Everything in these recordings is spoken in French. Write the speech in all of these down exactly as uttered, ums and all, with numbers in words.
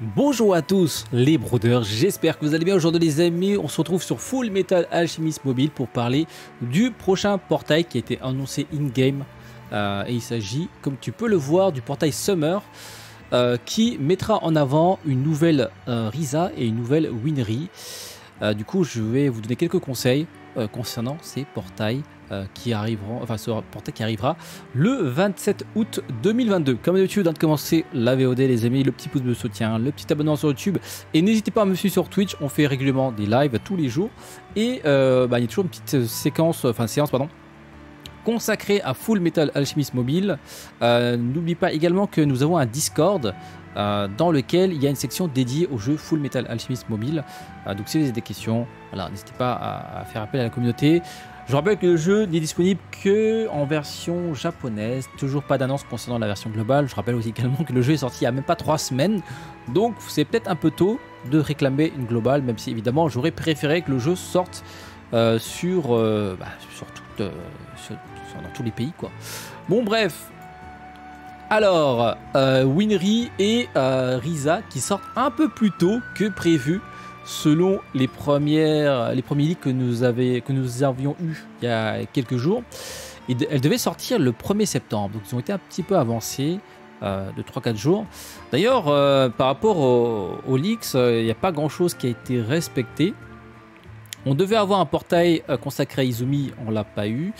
Bonjour à tous les brodeurs, j'espère que vous allez bien. Aujourd'hui les amis, on se retrouve sur Full Metal Alchemist Mobile pour parler du prochain portail qui a été annoncé in-game. Euh, et il s'agit, comme tu peux le voir, du portail Summer euh, qui mettra en avant une nouvelle euh, Riza et une nouvelle Winry. Euh, du coup, je vais vous donner quelques conseils euh, concernant ces portails. Euh, qui arriveront, enfin ce portail qui arrivera le vingt-sept août deux mille vingt-deux. Comme d'habitude, avant de commencer la V O D les amis, le petit pouce de soutien, le petit abonnement sur YouTube et n'hésitez pas à me suivre sur Twitch, on fait régulièrement des lives tous les jours et euh, bah, il y a toujours une petite séquence, enfin séance pardon, consacrée à Full Metal Alchemist Mobile. Euh, n'oublie pas également que nous avons un Discord Euh, dans lequel il y a une section dédiée au jeu Full Metal Alchemist Mobile. Euh, donc si vous avez des questions, voilà, n'hésitez pas à, à faire appel à la communauté. Je rappelle que le jeu n'est disponible que en version japonaise, toujours pas d'annonce concernant la version globale. Je rappelle aussi également que le jeu est sorti il n'y a même pas trois semaines, donc c'est peut-être un peu tôt de réclamer une globale, même si évidemment j'aurais préféré que le jeu sorte euh, sur, euh, bah, sur, toute, euh, sur, sur dans tous les pays quoi. Bon bref. Alors, euh, Winry et euh, Riza qui sortent un peu plus tôt que prévu selon les, premières, les premiers leaks que nous, avait, que nous avions eu il y a quelques jours. Et de, elles devaient sortir le premier septembre, donc ils ont été un petit peu avancés euh, de trois à quatre jours. D'ailleurs, euh, par rapport aux au leaks, euh, il n'y a pas grand-chose qui a été respecté. On devait avoir un portail euh, consacré à Izumi, on ne l'a pas eu.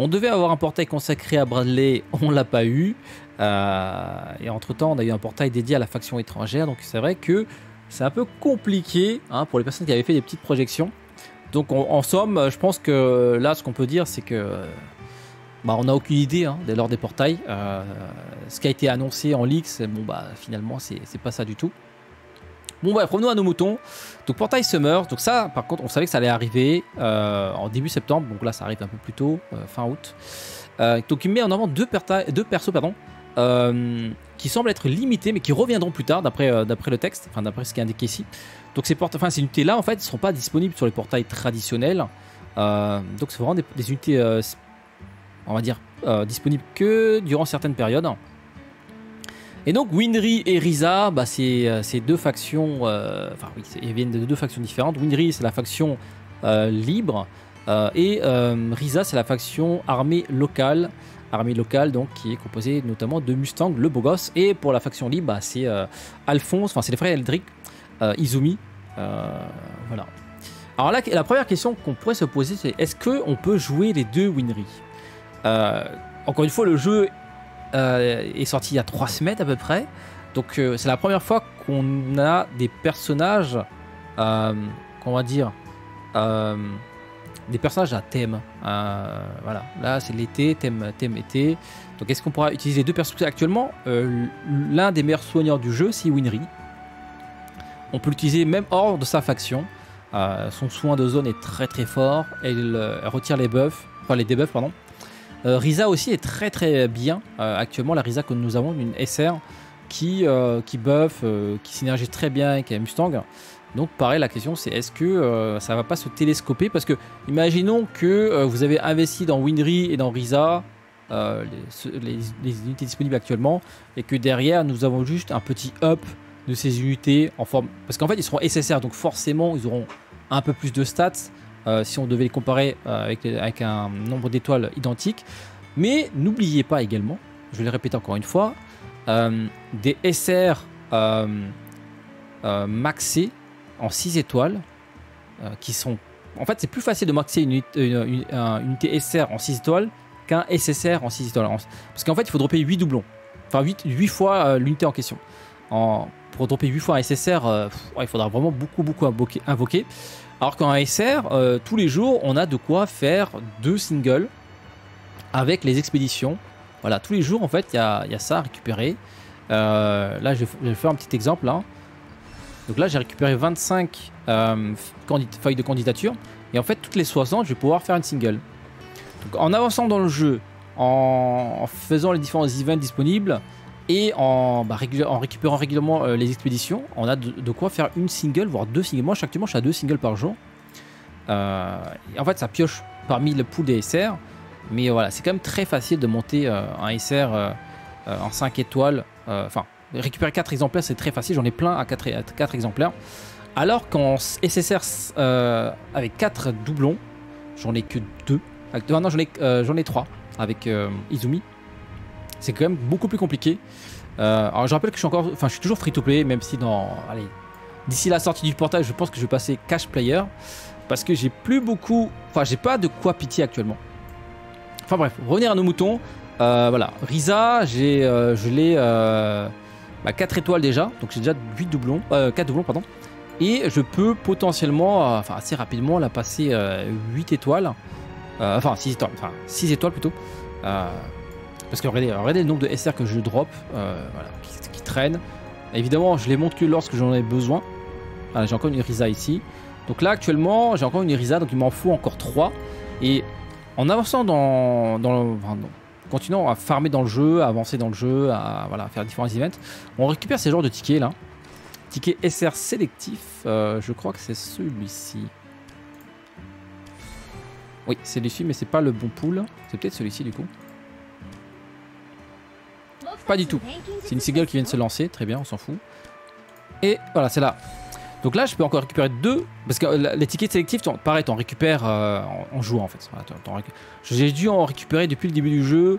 On devait avoir un portail consacré à Bradley, on ne l'a pas eu. Euh, et entre temps on a eu un portail dédié à la faction étrangère, donc c'est vrai que c'est un peu compliqué hein, pour les personnes qui avaient fait des petites projections. Donc on, en somme je pense que là ce qu'on peut dire c'est que bah, on n'a aucune idée hein, dès lors des portails. Euh, ce qui a été annoncé en leaks, bon bah finalement c'est pas ça du tout. Bon bref, revenons à nos moutons. Donc portail Summer, donc ça par contre on savait que ça allait arriver euh, en début septembre, donc là ça arrive un peu plus tôt, euh, fin août. Euh, donc il met en avant deux, deux persos pardon, Euh, qui semblent être limités mais qui reviendront plus tard d'après euh, d'après le texte, enfin d'après ce qui est indiqué ici. Donc ces, enfin, ces unités là en fait ne seront pas disponibles sur les portails traditionnels, euh, donc c'est vraiment des, des unités euh, on va dire euh, disponibles que durant certaines périodes. Et donc Winry et Riza, bah, c'est euh, deux factions, enfin euh, oui ils viennent de deux factions différentes. Winry c'est la faction euh, libre euh, et euh, Riza c'est la faction armée locale. Armée locale donc qui est composée notamment de Mustang, le beau gosse, et pour la faction libre bah, c'est euh, Alphonse, enfin c'est les frères Eldrick, euh, Izumi, euh, voilà. Alors là la première question qu'on pourrait se poser c'est est-ce que on peut jouer les deux Winry? euh, Encore une fois le jeu euh, est sorti il y a trois semaines à peu près, donc euh, c'est la première fois qu'on a des personnages, euh, qu'on va dire... Euh, des personnages à thème, euh, voilà, là c'est l'été, thème, thème été, donc est-ce qu'on pourra utiliser les deux personnages actuellement? euh, L'un des meilleurs soigneurs du jeu c'est Winry, on peut l'utiliser même hors de sa faction, euh, son soin de zone est très très fort, elle, euh, elle retire les buffs, enfin les débuffs pardon. euh, Riza aussi est très très bien, euh, actuellement la Riza que nous avons, une S R qui, euh, qui buff, euh, qui synergise très bien avec Mustang. Donc pareil la question c'est est-ce que euh, ça va pas se télescoper, parce que imaginons que euh, vous avez investi dans Winry et dans Riza, euh, les, les, les unités disponibles actuellement, et que derrière nous avons juste un petit up de ces unités en forme, parce qu'en fait ils seront S S R donc forcément ils auront un peu plus de stats euh, si on devait les comparer euh, avec, avec un nombre d'étoiles identique. Mais n'oubliez pas également, je vais le répéter encore une fois, euh, des S R euh, euh, maxés en six étoiles, euh, qui sont... En fait, c'est plus facile de maxer une, une, une, une unité S R en six étoiles qu'un S S R en six étoiles. Parce qu'en fait, il faut dropper huit doublons. Enfin, huit fois euh, l'unité en question. En, pour dropper huit fois un S S R, euh, pff, ouais, il faudra vraiment beaucoup, beaucoup invoquer. invoquer. Alors qu'en S R, euh, tous les jours, on a de quoi faire deux singles avec les expéditions. Voilà, tous les jours, en fait, il y a, y a ça à récupérer. Euh, là, je vais, je vais faire un petit exemple, hein. Donc là j'ai récupéré vingt-cinq euh, feuilles de candidature et en fait toutes les soixante je vais pouvoir faire une single. Donc, en avançant dans le jeu, en, en faisant les différents events disponibles et en, bah, régul... en récupérant régulièrement euh, les expéditions, on a de, de quoi faire une single voire deux singles. Moi chaque dimanche j'ai deux singles par jour. Euh, et en fait ça pioche parmi le pool des S R, mais voilà c'est quand même très facile de monter euh, un S R euh, euh, en cinq étoiles, enfin euh, Récupérer quatre exemplaires, c'est très facile, j'en ai plein à quatre, à quatre exemplaires. Alors qu'en S S R euh, avec quatre doublons, j'en ai que deux. Ah non, j'en ai, euh, j'en ai trois avec euh, Izumi. C'est quand même beaucoup plus compliqué. Euh, alors je rappelle que je suis encore, enfin je suis toujours free to play, même si dans, allez, d'ici la sortie du portail, je pense que je vais passer cash player parce que j'ai plus beaucoup, enfin j'ai pas de quoi pitié actuellement. Enfin bref, revenir à nos moutons. Euh, voilà, Riza, j'ai, euh, je l'ai euh, bah, quatre étoiles déjà, donc j'ai déjà huit doublons, euh, quatre doublons pardon, et je peux potentiellement, euh, enfin assez rapidement, la passer euh, huit étoiles, euh, enfin six étoiles, enfin six étoiles plutôt. Euh, Parce que regardez, regardez le nombre de S R que je drop, euh, voilà, qui, qui traîne. Évidemment, je les monte que lorsque j'en ai besoin. Voilà, j'ai encore une Riza ici. Donc là, actuellement, j'ai encore une Riza, donc il m'en faut encore trois. Et en avançant dans, dans le, enfin, non, continuant à farmer dans le jeu, à avancer dans le jeu, à voilà, faire différents events, on récupère ces genres de tickets là. Ticket S R sélectif, euh, je crois que c'est celui-ci. Oui, c'est celui-ci, mais c'est pas le bon pool. C'est peut-être celui-ci du coup. Pas du tout. C'est une seagull qui vient de se lancer. Très bien, on s'en fout. Et voilà, c'est là. Donc là, je peux encore récupérer deux. Parce que les tickets sélectifs, pareil, t'en récupères euh, en jouant en fait. Voilà, récup... J'ai dû en récupérer depuis le début du jeu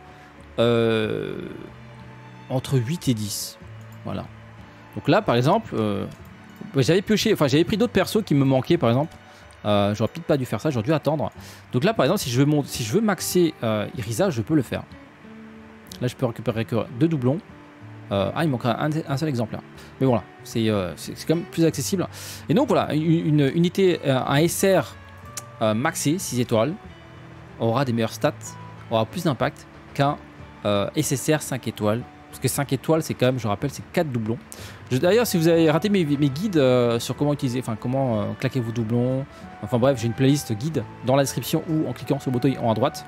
euh, entre huit et dix. Voilà. Donc là, par exemple, euh, j'avais pioché, enfin j'avais pris d'autres persos qui me manquaient par exemple. Euh, j'aurais peut-être pas dû faire ça, j'aurais dû attendre. Donc là, par exemple, si je veux, mon... si je veux maxer euh, Riza, je peux le faire. Là, je peux récupérer que deux doublons. Euh, ah, il manquerait un, un seul exemplaire. Mais voilà, c'est euh, quand même plus accessible. Et donc, voilà, une, une unité, euh, un S R euh, maxé, six étoiles, aura des meilleures stats, aura plus d'impact qu'un euh, S S R cinq étoiles. Parce que cinq étoiles, c'est quand même, je rappelle, c'est quatre doublons. D'ailleurs, si vous avez raté mes, mes guides euh, sur comment utiliser, enfin, comment euh, claquer vos doublons, enfin bref, j'ai une playlist guide dans la description ou en cliquant sur le bouton en haut à droite.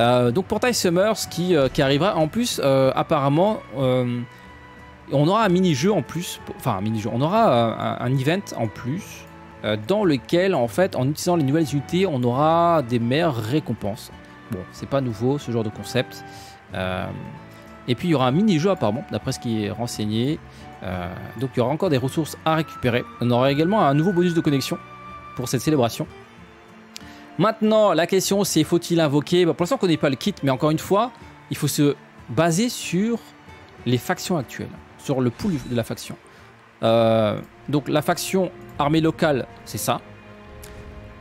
Euh, donc Portail Summers qui, euh, qui arrivera en plus euh, apparemment euh, on aura un mini-jeu en plus, enfin un mini-jeu, on aura euh, un, un event en plus euh, dans lequel en fait en utilisant les nouvelles unités on aura des meilleures récompenses. Bon, c'est pas nouveau ce genre de concept. Euh, et puis il y aura un mini-jeu apparemment d'après ce qui est renseigné, euh, donc il y aura encore des ressources à récupérer. On aura également un nouveau bonus de connexion pour cette célébration. Maintenant, la question c'est faut-il invoquer, bah, pour l'instant on ne connaît pas le kit, mais encore une fois, il faut se baser sur les factions actuelles, sur le pool de la faction. Euh, donc la faction armée locale, c'est ça.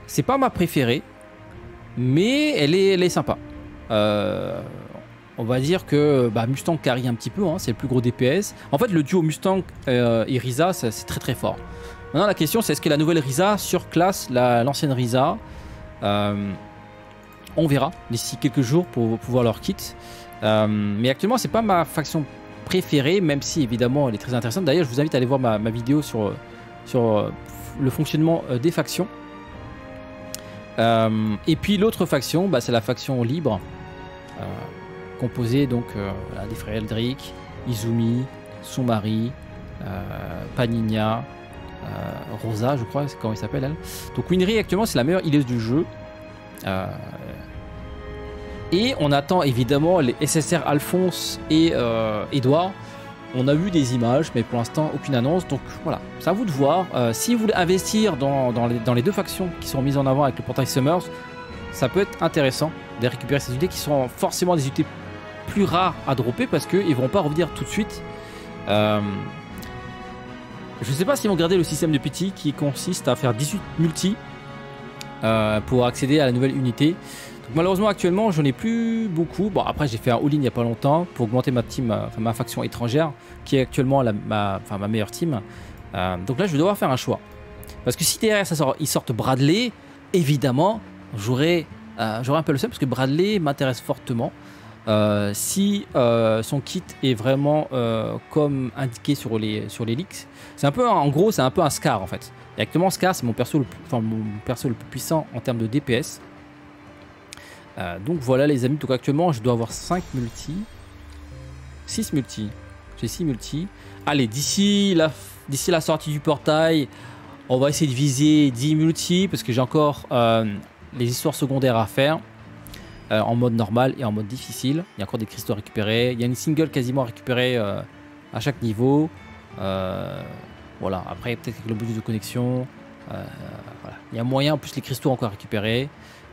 C'est pas ma préférée, mais elle est, elle est sympa. Euh, on va dire que bah, Mustang carry un petit peu, hein, c'est le plus gros D P S. En fait, le duo Mustang euh, et Riza, c'est très très fort. Maintenant, la question c'est est-ce que la nouvelle Riza surclasse l'ancienne la, Riza? Euh, on verra d'ici quelques jours pour pouvoir leur kit. Euh, mais actuellement, c'est pas ma faction préférée, même si évidemment elle est très intéressante. D'ailleurs, je vous invite à aller voir ma, ma vidéo sur, sur le fonctionnement des factions. Euh, et puis l'autre faction, bah, c'est la faction libre, euh, composée donc euh, voilà, des frères Eldrick, Izumi, son mari, euh, Paninia. Euh, Rosa, je crois, c'est comment il s'appelle elle. Donc Winry actuellement c'est la meilleure healer du jeu. Euh... Et on attend évidemment les S S R Alphonse et euh, Edward. On a vu des images, mais pour l'instant aucune annonce. Donc voilà, c'est à vous de voir. Euh, si vous voulez investir dans, dans, les, dans les deux factions qui sont mises en avant avec le portail Summers, ça peut être intéressant de récupérer ces unités qui sont forcément des unités plus rares à dropper parce qu'ils ne vont pas revenir tout de suite. Euh... Je ne sais pas si vont garder le système de pity qui consiste à faire dix-huit multi euh, pour accéder à la nouvelle unité. Donc, malheureusement actuellement j'en ai plus beaucoup. Bon après j'ai fait un all-in il n'y a pas longtemps pour augmenter ma team, enfin ma faction étrangère qui est actuellement la, ma, enfin, ma meilleure team. Euh, donc là je vais devoir faire un choix. Parce que si derrière ça sort, ils sortent Bradley, évidemment j'aurai euh, un peu le seum parce que Bradley m'intéresse fortement. Euh, si euh, son kit est vraiment euh, comme indiqué sur les, sur les leaks, c'est un peu, en gros c'est un peu un Scar en fait. Et actuellement Scar c'est mon perso le plus, enfin, mon perso le plus puissant en termes de D P S. Euh, donc voilà les amis, donc actuellement je dois avoir cinq multi six multi, j'ai six multi. Allez, d'ici la, d'ici la sortie du portail on va essayer de viser dix multi parce que j'ai encore euh, les histoires secondaires à faire. euh, en mode normal et en mode difficile. Il y a encore des cristaux récupérés. Il y a une single quasiment récupérée euh, à chaque niveau. Euh, voilà. Après, peut-être avec le bonus de connexion. Euh, voilà. Il y a moyen, en plus les cristaux encore récupérés.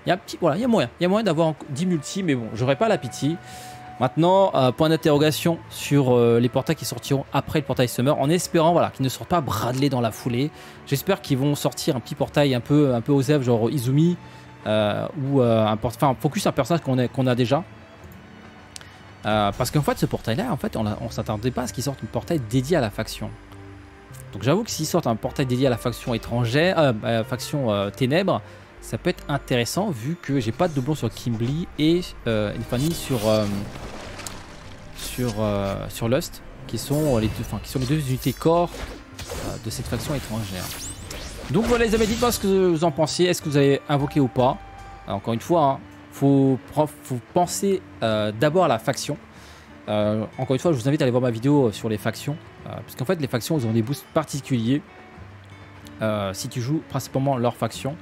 Il y a, petit, voilà, il y a moyen, il y a moyen d'avoir dix multi, mais bon, j'aurais pas la pitié. Maintenant, euh, point d'interrogation sur euh, les portails qui sortiront après le portail Summer, en espérant voilà, qu'ils ne sortent pas Bradley dans la foulée. J'espère qu'ils vont sortir un petit portail un peu, un peu aux F, genre Izumi, euh, ou euh, un, port, un focus un personnage qu'on a, qu'on a déjà. Euh, parce qu'en fait, ce portail-là, en fait, on ne s'attendait pas à ce qu'il sorte un portail dédié à la faction. Donc j'avoue que s'ils sortent un portail dédié à la faction étrangère, euh, euh, faction euh, ténèbres, ça peut être intéressant vu que j'ai pas de doublon sur Kimblee et euh, une famille sur euh, sur euh, sur Lust, qui sont les deux, enfin qui sont les deux unités corps euh, de cette faction étrangère. Donc voilà les amis, dites-moi ce que vous en pensiez, est-ce que vous avez invoqué ou pas. Alors, encore une fois, hein, faut, faut penser euh, d'abord à la faction. Euh, encore une fois, je vous invite à aller voir ma vidéo sur les factions, euh, parce qu'en fait les factions ils ont des boosts particuliers euh, si tu joues principalement leur faction.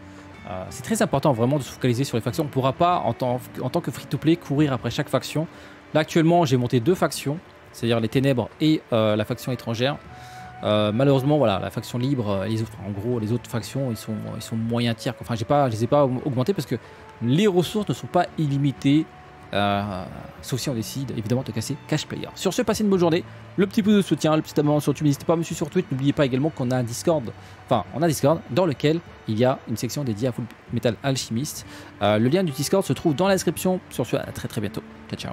Euh, c'est très important vraiment de se focaliser sur les factions. On ne pourra pas en tant, en tant que free-to-play courir après chaque faction. Là actuellement j'ai monté deux factions, c'est-à-dire les ténèbres et euh, la faction étrangère. Euh, malheureusement voilà, la faction libre, les autres, en gros les autres factions ils sont, ils sont moyen tiers. Enfin j'ai pas, je les ai pas augmentés parce que les ressources ne sont pas illimitées. Euh, sauf si on décide évidemment de casser Cash Player. Sur ce, passez une bonne journée, le petit pouce de soutien, le petit abonnement sur YouTube, n'hésitez pas à me suivre sur Twitch, n'oubliez pas également qu'on a un Discord, enfin on a un Discord dans lequel il y a une section dédiée à Full Metal Alchemist. Euh, le lien du Discord se trouve dans la description. Sur ce, à très très bientôt, ciao ciao.